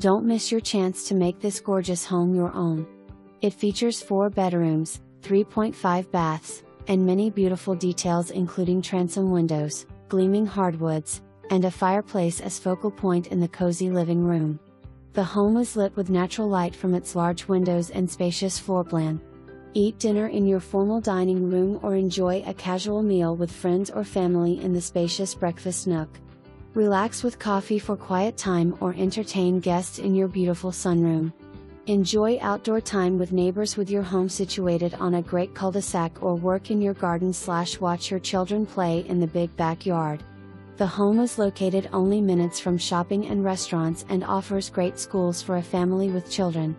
Don't miss your chance to make this gorgeous home your own. It features 4 bedrooms, 3.5 baths, and many beautiful details including transom windows, gleaming hardwoods, and a fireplace as focal point in the cozy living room. The home is lit with natural light from its large windows and spacious floor plan. Eat dinner in your formal dining room or enjoy a casual meal with friends or family in the spacious breakfast nook. Relax with coffee for quiet time or entertain guests in your beautiful sunroom. Enjoy outdoor time with neighbors with your home situated on a great cul-de-sac or work in your garden/watch your children play in the big backyard. The home is located only minutes from shopping and restaurants and offers great schools for a family with children.